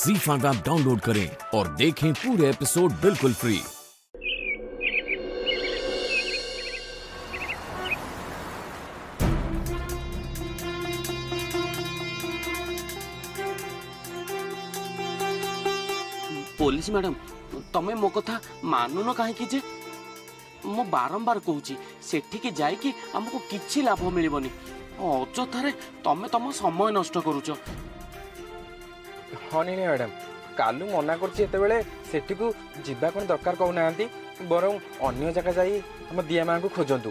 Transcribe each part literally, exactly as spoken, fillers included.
ZeeFan app download करें और देखें पूरे एपिसोड बिल्कुल फ्री। पुलिस मैडम तमें मो कथा मानुन कहीं जे मो बारंबार कहूँ सेठी की जाइकी हमको किसी लाभ मिलबनी अजथारे तमें तुम समय नष्ट करुच। हाँ नहीं मैडम कालू मना करती को जीवा को दरकार कहूना बर अगर जगह जाम दिया माँ को खोजतु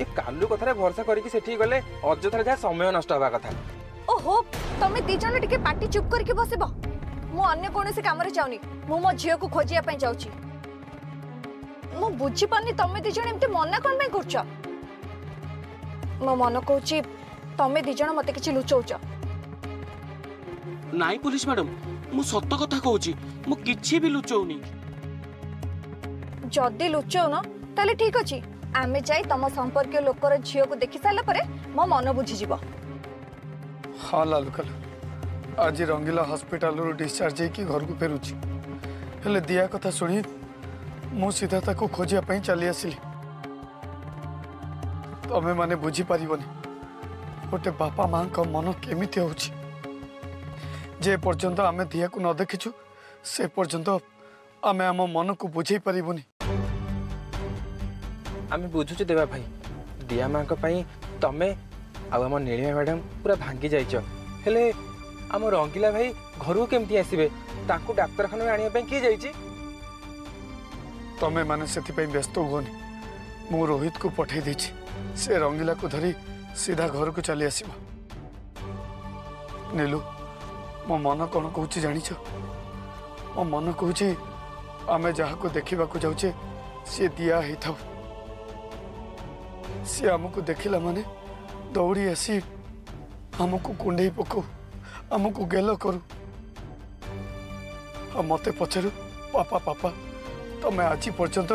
ये कालू कथा भरोसा करके गले अजथारे जहाँ समय नष्ट हवा कथा। ओहो तमें दिजन टिके पार्टी चुप करके बसब मु अन्य कौन से कम जाऊनी मो झी को खोजा जाऊँगी मु बुझी पानी तमें दिज मना कौन कर मो मन कह तमें दिज मत कि लुचाऊच नाई पुलिस मैडम मु सत कथा कहूँ मु किसी भी लुचाऊनी जदि लुचाऊन ताले ठीक अच्छे आम जाए तम संपर्क लोकर झील को देखी सारापर मो मन बुझीज। हाँ लालू कल आज रंगीला हस्पिटाल डिस्चार्ज घर को फेरुची हेले दिया कथा सुनी मु सीधा ताको खोजिया पई चली आसिली तमे माने बुझी पारिबनी गोटे बापा माँ का मन केमिति होउची जे पर्यंत आमे दिया को न देखिछु से पर्यंत आमे आम मन को बुझी पारिबनी। आमे बुझुछु देवा भाई दिया माँ का पई तमे आ हम नीलिमा मैडम पूरा भांगी जाइछ हेले आम रंगीला भाई घर केमती आसीबे ताको डाक्टरखाना में आनिया पई की जाइची तमें मैंने से व्यस्त होनी मु रोहित को पठे दे से रंगीला को धरी सीधा घर को चली आसवा। नीलू मो मन कौन कह जान मो मन कह आम जहाँ को देखा जाऊे सी दिया ही था सी आमको देखला माने दौड़ी आसी आमको कुंडे पकाऊ आमको गेल करू आ मत पचारू पापा पापा तमें आज पर्यंत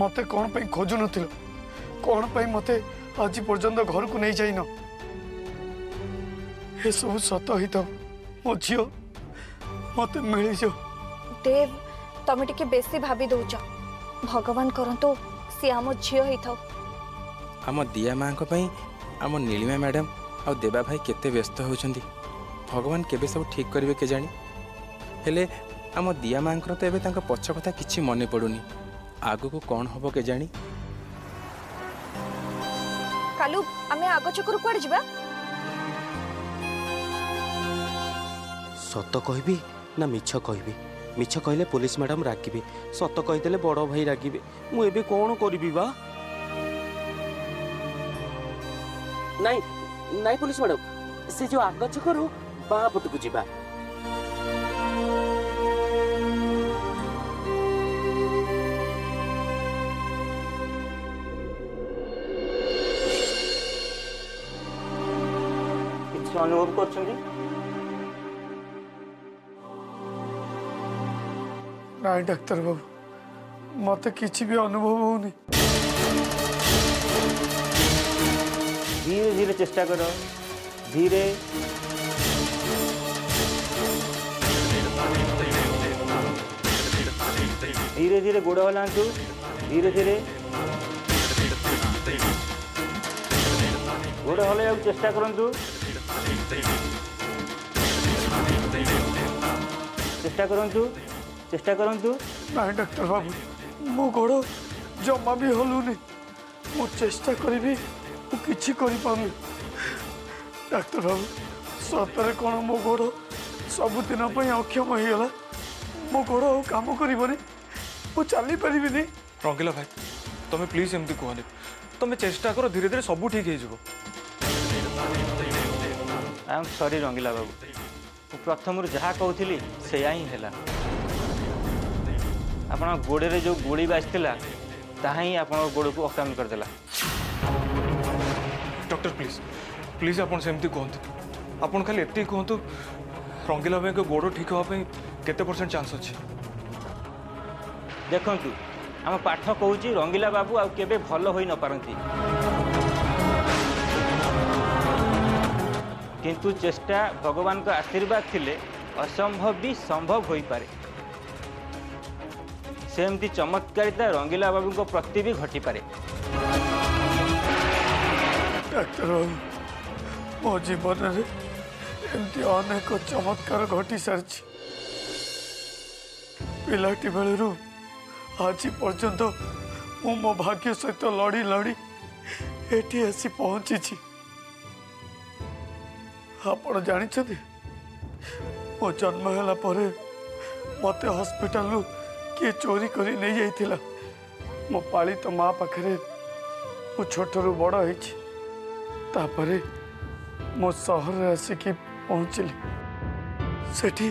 मत कौन पर खोजुन कौन पर मत आज पर्यंत घर को नहीं जाइन ये सब सत ही था मो झी मत मिल जाओ। देव तमें टिके बेसी भाभी दौच भगवान करंतु सी आम झी ही था आम दिया माँ आम नीलिमा मैडम आ देवा भाई केते व्यस्त होचंदी भगवान केबे सब ठीक करेंगे के जानी हेले आम दिया माँ को तो एवं पछ कथा कि मन पड़ूनी आग को कौन हम के जानी। कालू आमे आग चक्र कड़े जा सत कहबी ना मिछ कहबी मिछ कहले पुलिस मैडम रागिबे सत कहीदेले बड़ भाई रागिबे मु एबे कौन करबी बा। नाई नाई पुलिस मैडम से जो आग चक्र बा पटकू जा अनुरोध कर डाक्टर बाबू मत किसी भी अनुभव होनी धीरे धीरे चेष्टा कर धीरे धीरे धीरे गोड़ हलांतु धीरे धीरे गोड़ हल्ला चेष्टा करंतु चेष्टा करंतु चेष्टा करंतु ना डॉक्टर बाबू मो गोड़ जमा भी हलुनी मो चेष्टा करी किसी पानी डॉक्टर बाबू सतरे कौन मो गोड़ सबुदिन अक्षम होगा मो गोड़ काम करनी मो चली पारि। रंगीला भाई तुम्हें प्लीज एमती कहनी तुम्हें चेष्टा करो धीरे धीरे सब ठीक हो। आई एम सॉरी रंगीला बाबू प्रथम जहाँ कहली से आप गोड़े रे जो गोड़ी बाजला ताही आप गोड़ को अकाम करदेला। डॉक्टर प्लीज प्लीज आप कहतु आप खाली एत कहतु रंगीला भाई के गोड़ ठीक होगा केते परसेंट चांस अच्छे देखूँ आम पाठ कहूँ रंगीला बाबू आउ केबे भल हो न पारंती किंतु चेष्टा भगवान का आशीर्वाद थिले असंभव भी संभव होई पारे। सेमती चमत्कारिता रंगीला बाबू को प्रति भी घटी पारे। डॉक्टर मो जीवन एमती अनेक चमत्कार घटी सारी पिलाटी बेलू आज पर्यंत मु मो भाग्य सहित लड़ी लड़ी ये आसी पहुँची। आप जानी मो जन्म होला परे मते हॉस्पिटल किए चोरी करी नहीं जाइथिला। मो पालित माँ पाखे मु छोटू बड़ होपे मो सहर आसिक पहुँचली। सेठी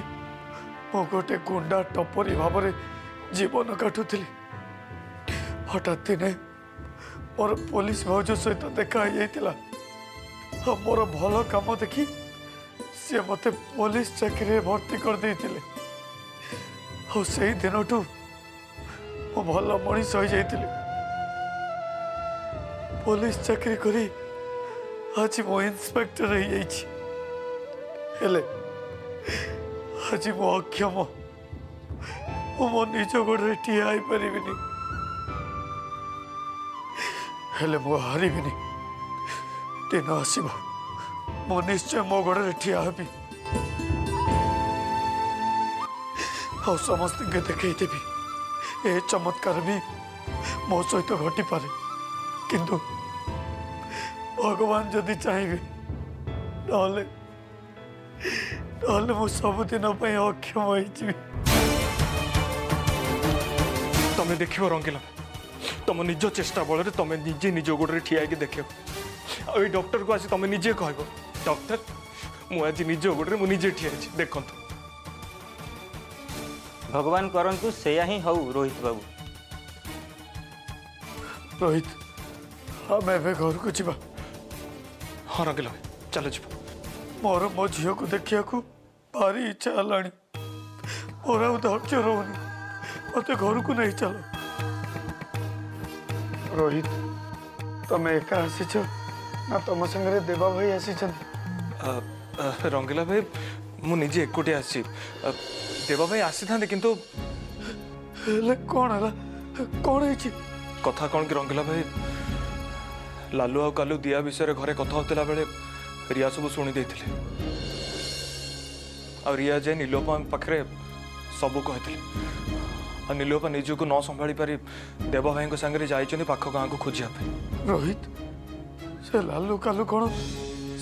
मो गोटे गुंडा टपरी भाव जीवन काटुली। हठात दिने मोर पुलिस भौज सहित देखा होता। हाँ मोर भल कम देखी सी मत पुलिस चाकरी भर्ती करदे से दिन ठू भल मनीष हो जाइली। पुलिस चाकरी करी आज मो इंस्पेक्टर हेले आज मो अक्षम मो निज गोड़े ठिया हो पारिनी हेले मो हार दिन आसब मो निश्चय मो गोड़े ठिया हबी। हाँ समस्त के देखई देवी ए चमत्कार भी मो सहित घटी पारे किंतु भगवान जदि चाहिए नहले नहले मो सबुदिन अक्षम हो जी। तुम्हें देखो रंगीला तुम निज चेष्टा बल तुम निजे निज गोड़े ठिया देख। आई डॉक्टर को आज तुम निजे कह डॉक्टर मुझे निज गोड़े मुझे ठिया देख। भगवान करंतु सेया ही हौ रोहित बाबू। रोहित हमें घर को जीवा। हाँ रंगीला चलो जी मोर मो झील को देखा को भारी इच्छा है मोर आर्ज रोनी मत घर को नहीं चलो। रोहित तुम एका आसीच ना तुम संगे देवा भाई आसी रंगीला भाई मुझे एकोटे आसी देवा भाई आसी था किंतु कौन है कौन है कथा कौन कि रंगीला भाई लालू आ कालू दिया विषय घरे कथा होता बेले रिया सब शुणी आ रिया जाए नीलोपा पाखे सब कही नीलोपा निजी को न संभाली पारी देवा भाई सागर जाइए पाख गाँ को खोजापी। रोहित से लालू कालू कौन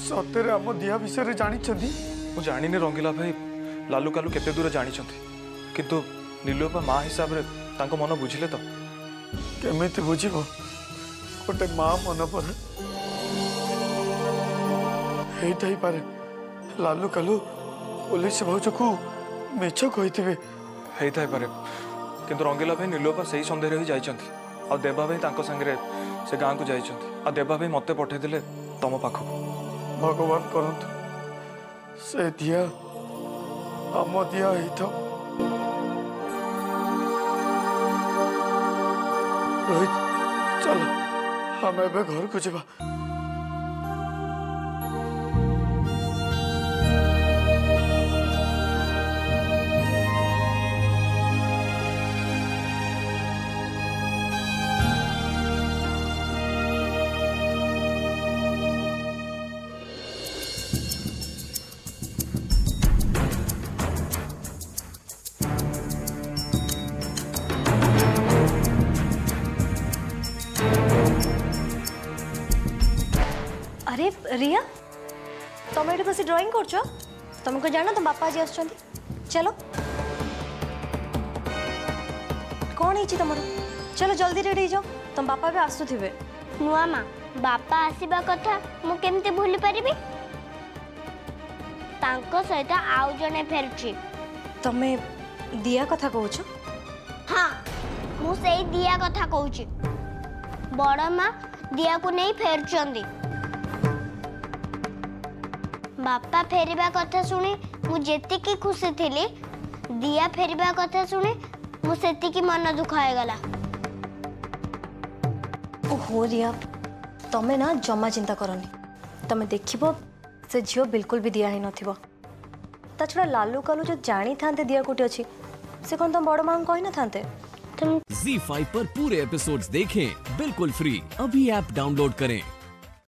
सतरे आम दिया विषय जानी जानी रंगीला भाई लालू कालू केते दूर जानी किंतु नीलोपा माँ हिसाब रे तांको मन बुझिले तो केमिति बुझिब गोटे माँ मन पर यही पारे लालू कालू पुलिस भौज को मेछ कही पारे किंतु रंगीला भाई नीलोपा से ही सन्देह ही जाइछंती आ देवा भाई तांको संगे से गाँ को जाइछंती आ देवा भाई मते पठाई देले तम पाखक। भगवान करंतु से दिया आम दिया था। रोहित चल हम एवं घर को जावा। रिया तुम ये बस ड्राइंग करछो तुमको जानो तुम बापा जी आछंती चलो कौन है तुम चलो जल्दी रेडी जाओ तुम बापा भी आसुथिबे। नुआ माँ बापा आसीबा कथा मु केमते भूली परिबी तांको सहित आउ जने फेरछि तमे दिया कथा कहूछ। हाँ मु सेही दिया कथा कहूछि बड़ा माँ दिया को नहीं फेरछंदी बापा फेरिबा कथा सुनी मुझे खुशी थी दिया फेरिबा कथा सुनी मुझे मन दुख हो गला। ओहो रिया तमें ना जमा चिंता करनी तमें देखिबो से झील बिल्कुल भी दिया दिहन ता छड़ा लालू कालू जो जानी थाते दिया कोटे अच्छी से कौन तुम बड़ माँ कही ना थाते। जी फाइव पर पूरे एपिसोड्स देखें बिल्कुल फ्री, अभी ऐप डाउनलोड करें।